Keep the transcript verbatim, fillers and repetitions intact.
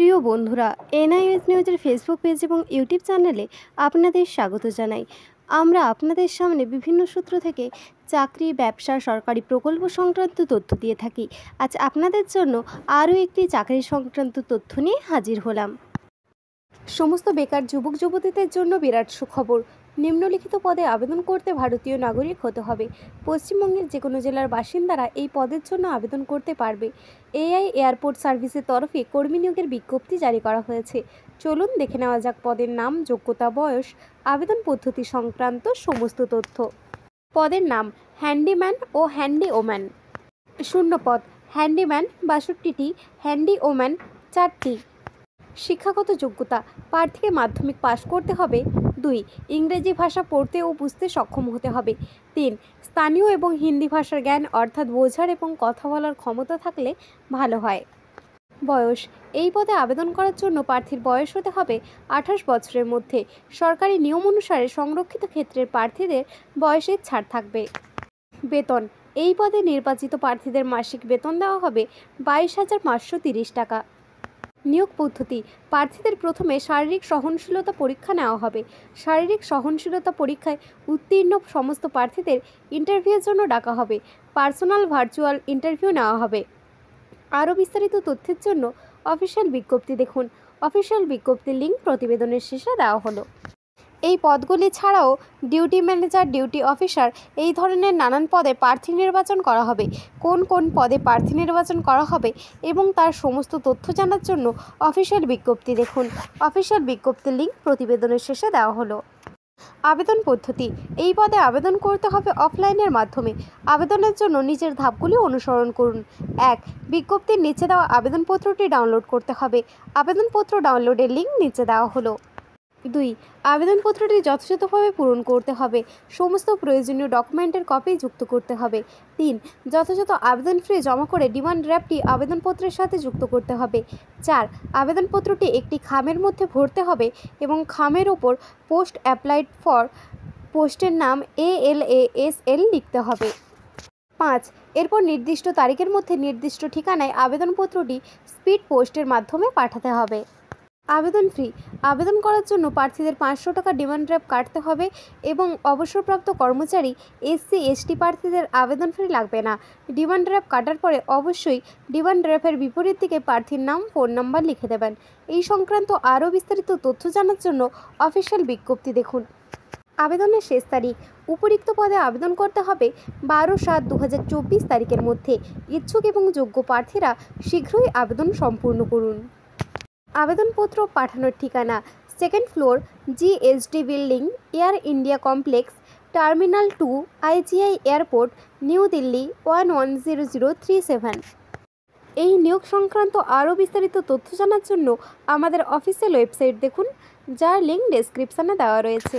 প্রিয় বন্ধুরা, এনআইওএস নিউজের ফেসবুক পেজ এবং ইউটিউব চ্যানেলে আপনাদের স্বাগত জানাই। আমরা আপনাদের সামনে বিভিন্ন সূত্র থেকে চাকরি, ব্যবসা, সরকারি প্রকল্প সংক্রান্ত তথ্য দিয়ে থাকি। আজ আপনাদের জন্য আরও একটি চাকরি সংক্রান্ত তথ্য নিয়ে হাজির হলাম। সমস্ত বেকার যুবক যুবতীদের জন্য বিরাট সুখবর। নিম্নলিখিত পদে আবেদন করতে ভারতীয় নাগরিক হতে হবে। পশ্চিমবঙ্গের যে কোনো জেলার বাসিন্দারা এই পদের জন্য আবেদন করতে পারবে। এআই এয়ারপোর্ট সার্ভিসের তরফে কর্মী নিয়োগের বিজ্ঞপ্তি জারি করা হয়েছে। চলুন দেখে নেওয়া যাক পদের নাম, যোগ্যতা, বয়স, আবেদন পদ্ধতি সংক্রান্ত সমস্ত তথ্য। পদের নাম হ্যান্ডিম্যান ও হ্যান্ডি ওম্যান। শূন্য পদ হ্যান্ডিম্যান বাষট্টিটি, হ্যান্ডি ওম্যান চারটি। শিক্ষাগত যোগ্যতা প্রার্থীকে মাধ্যমিক পাশ করতে হবে। দুই, ইংরেজি ভাষা পড়তে ও বুঝতে সক্ষম হতে হবে। তিন, স্থানীয় এবং হিন্দি ভাষার জ্ঞান অর্থাৎ বোঝার এবং কথা বলার ক্ষমতা থাকলে ভালো হয়। বয়স, এই পদে আবেদন করার জন্য প্রার্থীর বয়স হতে হবে আঠাশ বছরের মধ্যে। সরকারি নিয়ম অনুসারে সংরক্ষিত ক্ষেত্রের প্রার্থীদের বয়সের ছাড় থাকবে। বেতন, এই পদে নির্বাচিত প্রার্থীদের মাসিক বেতন দেওয়া হবে বাইশ হাজার পাঁচশো তিরিশ টাকা। নিয়োগ পদ্ধতি, প্রার্থীদের প্রথমে শারীরিক সহনশীলতা পরীক্ষা নেওয়া হবে। শারীরিক সহনশীলতা পরীক্ষায় উত্তীর্ণ সমস্ত প্রার্থীদের ইন্টারভিউয়ের জন্য ডাকা হবে। পার্সোনাল ভার্চুয়াল ইন্টারভিউ নেওয়া হবে। আরও বিস্তারিত তথ্যের জন্য অফিসিয়াল বিজ্ঞপ্তি দেখুন। অফিসিয়াল বিজ্ঞপ্তির লিঙ্ক প্রতিবেদনের শেষে দেওয়া হলো। এই পদগুলি ছাড়াও ডিউটি ম্যানেজার, ডিউটি অফিসার এই ধরনের নানান পদে প্রার্থী নির্বাচন করা হবে। কোন কোন পদে প্রার্থী নির্বাচন করা হবে এবং তার সমস্ত তথ্য জানার জন্য অফিসিয়াল বিজ্ঞপ্তি দেখুন। অফিসিয়াল বিজ্ঞপ্তির লিঙ্ক প্রতিবেদনের শেষে দেওয়া হলো। আবেদন পদ্ধতি, এই পদে আবেদন করতে হবে অফলাইনের মাধ্যমে। আবেদনের জন্য নিচের ধাপগুলি অনুসরণ করুন। এক, বিজ্ঞপ্তির নিচে দেওয়া আবেদনপত্রটি ডাউনলোড করতে হবে। আবেদনপত্র ডাউনলোডের লিঙ্ক নিচে দেওয়া হলো। দুই, আবেদনপত্রটি যথাযথভাবে পূরণ করতে হবে। সমস্ত প্রয়োজনীয় ডকুমেন্টের কপি যুক্ত করতে হবে। তিন, যথাযথ আবেদন ফি জমা করে ডিমান্ড ড্রাফটটি আবেদনপত্রের সাথে যুক্ত করতে হবে। চার, আবেদনপত্রটি একটি খামের মধ্যে ভরতে হবে এবং খামের ওপর পোস্ট অ্যাপ্লাইড ফর পোস্টের নাম এ এল এ এস এল লিখতে হবে। পাঁচ, এরপর নির্দিষ্ট তারিখের মধ্যে নির্দিষ্ট ঠিকানায় আবেদনপত্রটি স্পিড পোস্টের মাধ্যমে পাঠাতে হবে। আবেদন ফি, আবেদন করার জন্য প্রার্থীদের পাঁচশো টাকা ডিমান্ড ড্রাফট কাটতে হবে এবং অবসরপ্রাপ্ত কর্মচারী, এসসি এসটি প্রার্থীদের আবেদন ফি লাগবে না। ডিমান্ড ড্রাফট কাটার পরে অবশ্যই ডিমান্ড ড্রাফের বিপরীত দিকে প্রার্থীর নাম, ফোন নাম্বার লিখে দেবেন। এই সংক্রান্ত আরও বিস্তারিত তথ্য জানার জন্য অফিসিয়াল বিজ্ঞপ্তি দেখুন। আবেদনের শেষ তারিখ, উপরিক্ত পদে আবেদন করতে হবে বারো সাত দু হাজার চব্বিশ তারিখের মধ্যে। ইচ্ছুক এবং যোগ্য প্রার্থীরা শীঘ্রই আবেদন সম্পূর্ণ করুন। আবেদনপত্র পাঠানোর ঠিকানা: second floor, GHD building, air India complex, terminal two, IGI airport, new Delhi one one zero zero three seven. এই নিয়োগ সংক্রান্ত আরও বিস্তারিত তথ্য জানার জন্য আমাদের অফিসিয়াল ওয়েবসাইট দেখুন, যার লিঙ্ক ডেসক্রিপশানে দেওয়া রয়েছে।